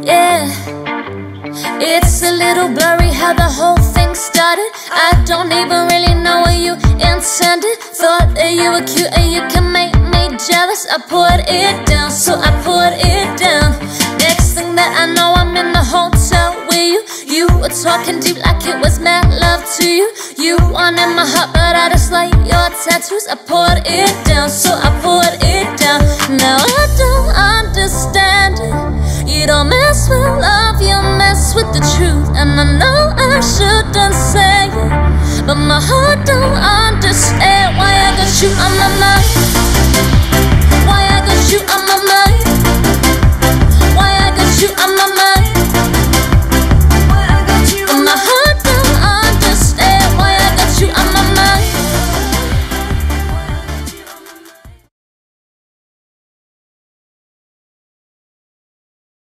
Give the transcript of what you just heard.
Yeah, it's a little blurry how the whole thing started. I don't even really know what you intended. Thought that you were cute and you can make me jealous. I poured it down, so I poured it down. Next thing that I know, I'm in the hotel with you. You were talking deep like it was mad love to you. You wanted my heart, but I just like your tattoos. I poured it down, so I poured it down. Now I don't understand it. You don't mess with love, you mess with the truth. And I know I shouldn't say it, but my heart don't understand why I got you on my mind. Why I got you on my mind.